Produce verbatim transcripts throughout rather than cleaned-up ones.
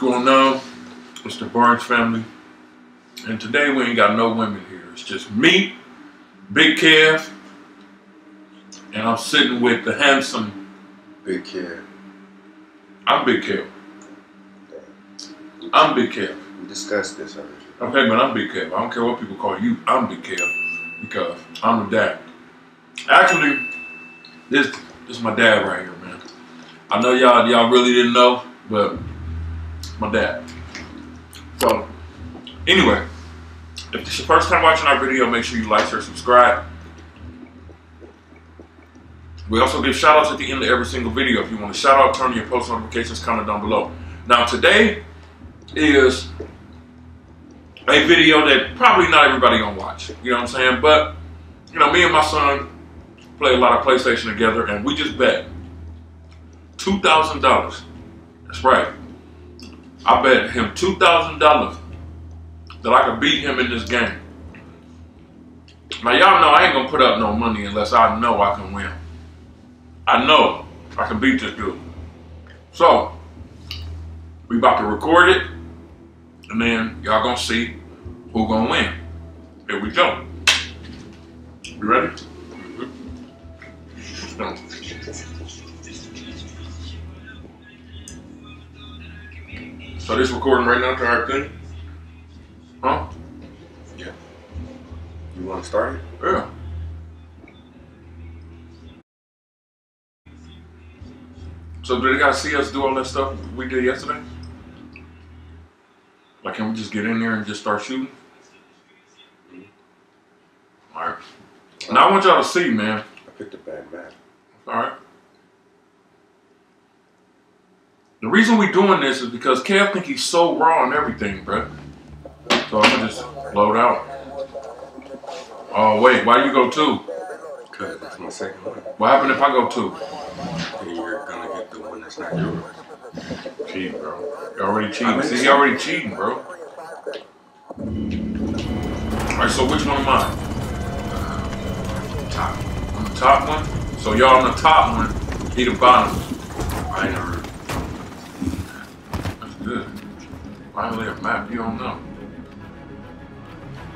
going on? It's the Barnes Family. And today we ain't got no women here. It's just me, Big Kev, and I'm sitting with the handsome Big Kev. I'm Big Kev. Okay. I'm Big Kev. We discussed this already. Okay, but I'm Big Kev. I don't care what people call you. I'm Big Kev because I'm a dad. Actually, this, this is my dad right here, man. I know y'all y'all really didn't know, but my dad. So, anyway, if this is your first time watching our video, make sure you like, share, subscribe. We also give shout outs at the end of every single video. If you want a shout out, turn your post notifications, comment down below. Now, today is a video that probably not everybody gonna watch. You know what I'm saying? But, you know, me and my son play a lot of PlayStation together, and we just bet two thousand dollars. That's right. I bet him two thousand dollars that I could beat him in this game. Now, y'all know I ain't gonna put up no money unless I know I can win. I know I can beat this dude. So, we about to record it, and then y'all gonna see who gonna win. Here we go. You ready? So this recording right now, our thing? Huh? Yeah. You want to start it? Yeah. So do they guys see us do all that stuff we did yesterday? Like, can we just get in there and just start shooting? All right. Now I want y'all to see, man. I picked a bad map. All right. The reason we doing this is because Kev think he's so raw and everything, bro. So I'm gonna just load out. Oh wait, why do you go two? Cause that's my second one. What happened if I go two? Then you're gonna get the one that's not yours. Cheating, bro. You're already cheating. See, you're already cheating, bro. All right, so which one am I? Top. I'm the top one, so y'all on the top one, he the bottom. I ain't heard. That's good. Finally a map you don't know.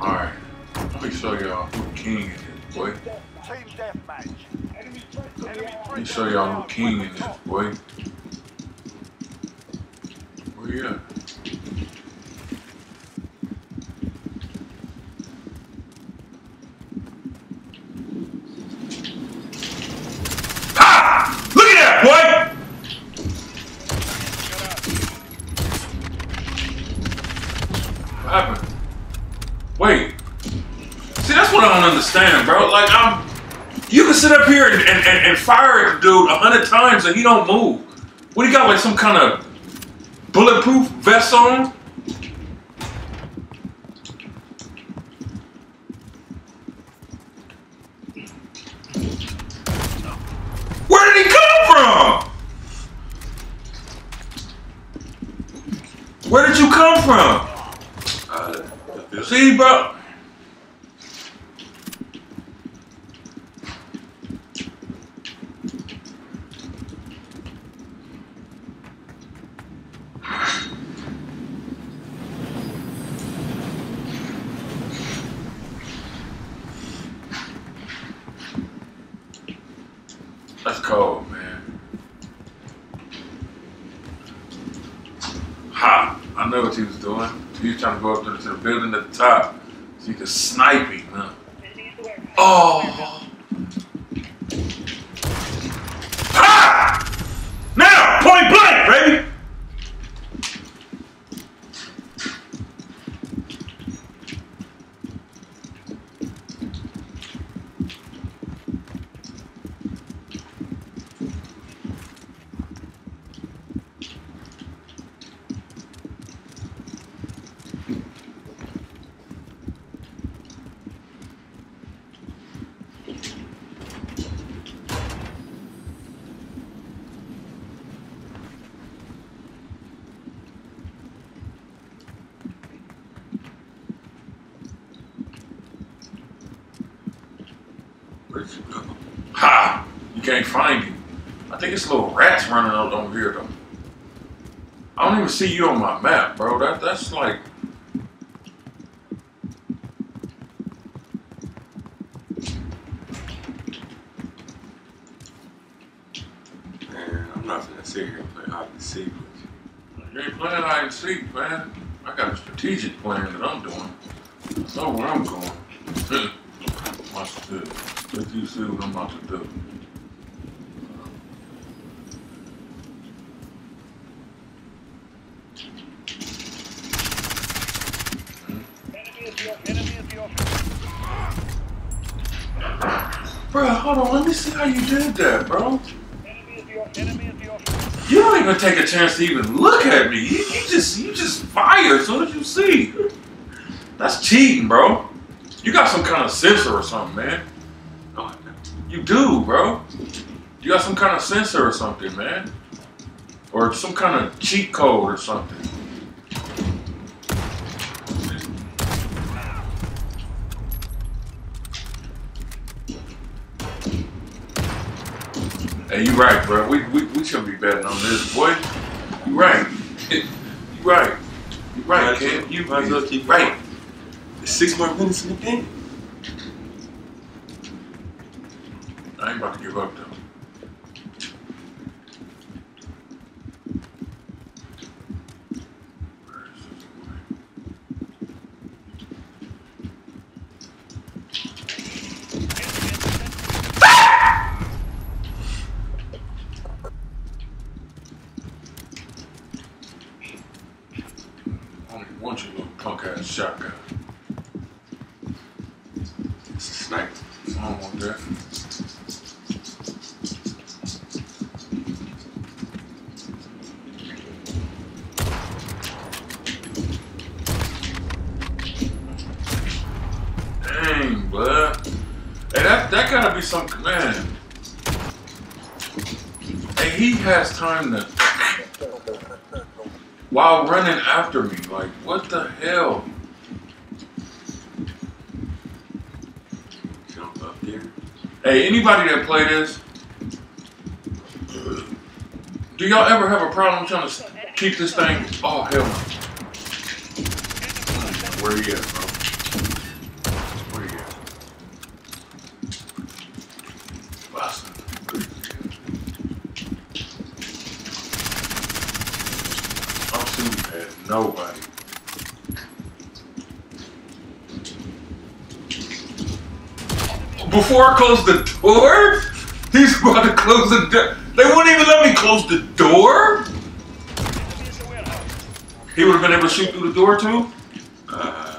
Alright, let me show y'all who king is, boy. Let me show y'all who king is, boy. Where you at? Understand, bro. Like, I'm, you can sit up here and, and, and, and fire at the dude a hundred times and he don't move. What, he got like some kind of bulletproof vest on? Where did he come from? Where did you come from? Uh, see, bro. That's cold, man. Ha! I know what he was doing. He was trying to go up to the, to the building at the top so you could snipe him, huh? Oh! Ha! Now! Point blank, baby! Ha! You can't find him. I think it's little rats running out over here though. I don't even see you on my map, bro. That that's like. Man, I'm not gonna sit here and play hide and seek with you. You ain't playing hide and seek, man. I got a strategic plan that I'm doing. I know where I'm going. Watch this. Let you see what I'm about to do. Bro, hold on, let me see how you did that, bro. Enemy is your, enemy is your. You don't even take a chance to even look at me. You, you just you just fire as soon as you see. That's cheating, bro. You got some kind of sensor or something, man. You do, bro. You got some kind of sensor or something, man. Or some kind of cheat code or something. Hey, you right, bro. We, we, we shouldn't be betting on this, boy. You right. You right. You right, kid. You might as well keep right. There's six more minutes in the game. I ain't about to give up, shotgun. It's a sniper. I don't want that. Dang, bud. Hey, that, that gotta be some command. Hey, he has time to... while running after me. Like, what the hell? Hey, anybody that play this, do y'all ever have a problem trying to keep this thing? Oh, hell no. Where he at, bro? Where he at? Boston. I'm shooting at nobody. Before I close the door? He's about to close the door. They wouldn't even let me close the door? He would have been able to shoot through the door too? Uh.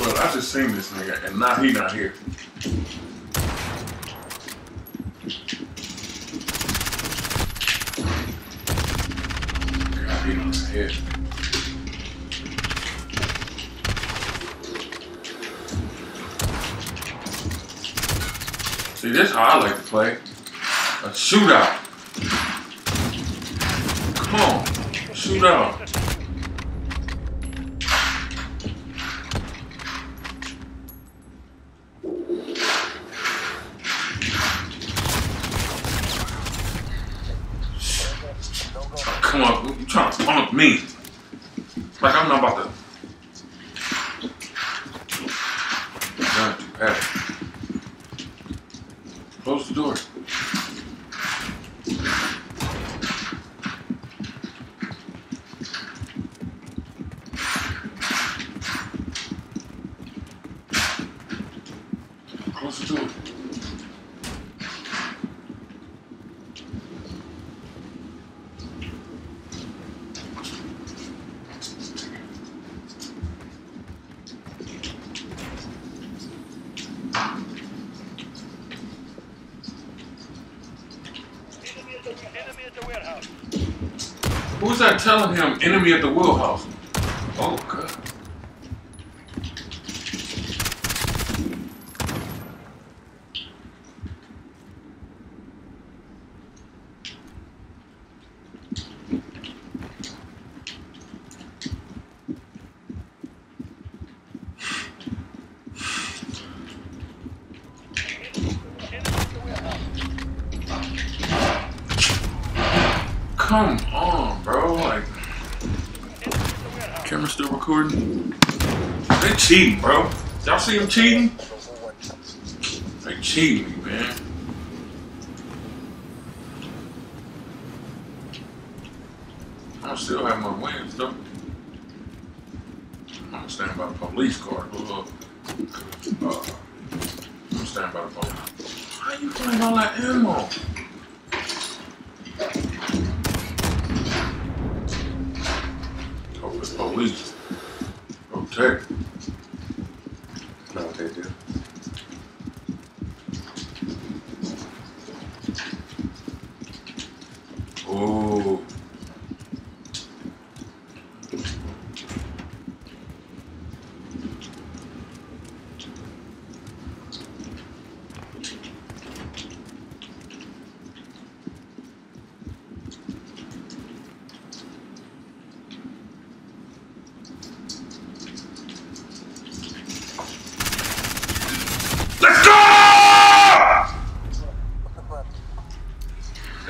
Well, I just seen this nigga, and now he not here. Got hit on the head. See, this is how I like to play. A shootout. Come on, shootout. Come on, you trying to punk me? Like I'm not about to. I'm too fast. Close the door. Close the door. Who's that telling him enemy at the wheelhouse? Oh, God. Come on, bro. Like, camera still recording? They cheating, bro. Y'all see them cheating? They cheating, man. I still have my wins, though. I'm gonna stand by the police car. Uh, uh, I'm gonna stand by the police. Why are you playing all that ammo? Oh, it's police. Okay. No, they do. Oh.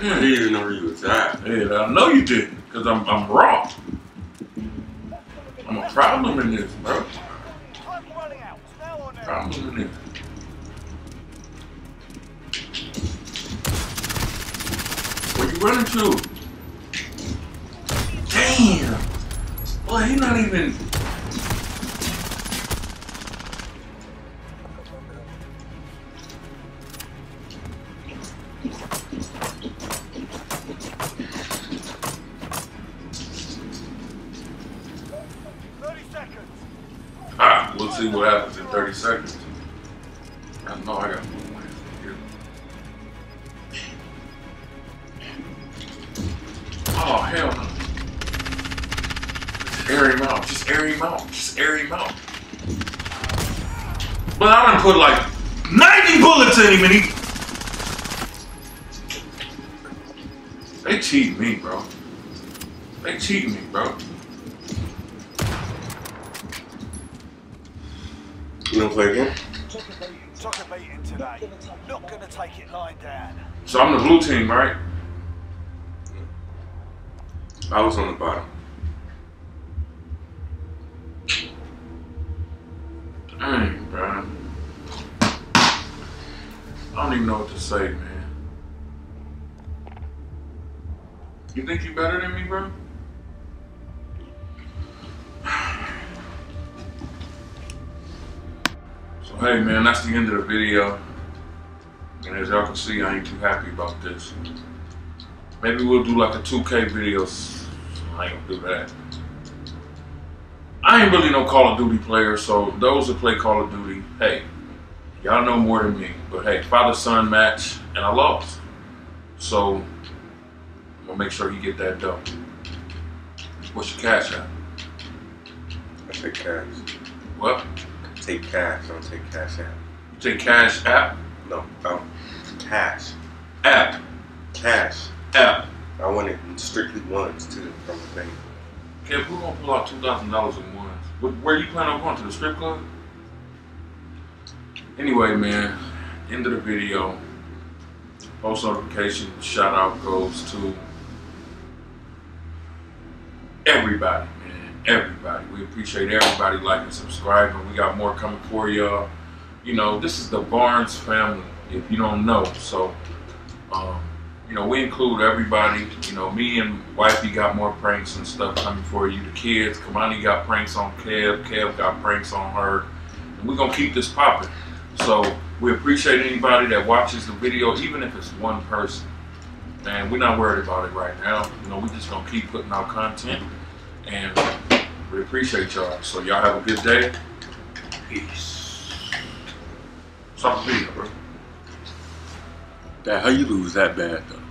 I didn't even know you was that. Yeah, I know you did, because I'm, I'm raw. I'm a problem in this, bro. Problem in this. Where you running to? Damn! Boy, he not even... Ah, we'll see what happens in thirty seconds. I know I got more wins here. Oh, hell no. Just air him out. Just air him out. Just air him out. But I done put like ninety bullets in him and he... They cheating me, bro. They cheating me, bro. You don't play again? Took a beating today. Not gonna take it lying down. So I'm the blue team, right? I was on the bottom. Dang, bro. I don't even know what to say, man. You think you better than me, bro? Hey man, that's the end of the video, and as y'all can see, I ain't too happy about this. Maybe we'll do like a two K video. I ain't gonna do that. I ain't really no Call of Duty player, so those that play Call of Duty, hey, y'all know more than me. But hey, father-son match, and I lost. So, I'm gonna make sure you get that dough. What's your cash at? I take cash. What? Take cash, don't take cash app. You take cash app? No, um, cash. App. Cash. App. I want it strictly ones too, from the thing. Okay, if we're gonna pull out two thousand dollars in ones, where, where you plan on going, to the strip club? Anyway, man, end of the video. Post notification, shout out goes to everybody, man. Everybody. We appreciate everybody liking, subscribing. We got more coming for y'all. You know, this is the Barnes family, if you don't know. So, um, you know, we include everybody. You know, me and Wifey got more pranks and stuff coming for you. The kids, Kamani got pranks on Kev. Kev got pranks on her. And we're going to keep this popping. So, we appreciate anybody that watches the video, even if it's one person. And we're not worried about it right now. You know, we're just going to keep putting out content. And we appreciate y'all. So y'all have a good day. Peace. Stop the video, bro. Dad, how you lose that bad, though?